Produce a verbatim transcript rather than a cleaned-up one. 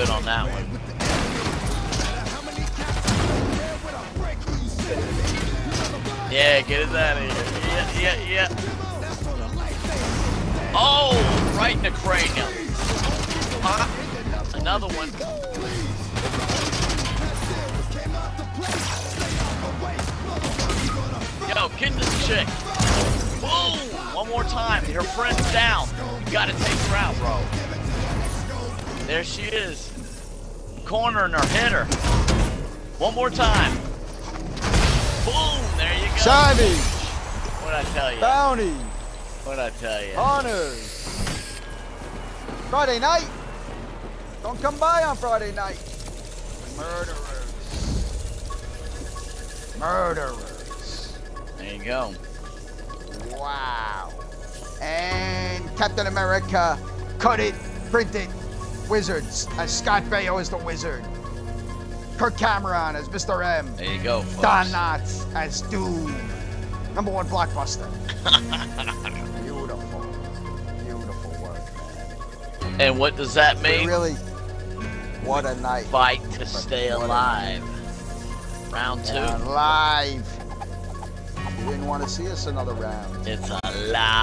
good on that one. Yeah, get it out of here. Yeah, yeah, yeah. Oh, right in the cranium. Huh? Another one. Yo, get this chick. Boom! One more time. Her friend's down. You gotta take her out, bro. There she is. Cornering her, hit her. One more time. Boom! There you go. Shiny! What'd I tell you? Bounty! What'd I tell you? Honors! Friday night! Don't come by on Friday night! Murderers! Murderers! There you go. Wow. And Captain America cut it, print it. Wizards as Scott Bayo as the Wizard. Kirk Cameron as Mister M. There you go, folks. Don Nott as Doom. Number one blockbuster. Beautiful. Beautiful work, man. And what does that mean? We really, what a night. Fight to but stay alive. Round two. Alive. You didn't want to see us another round. It's a lie.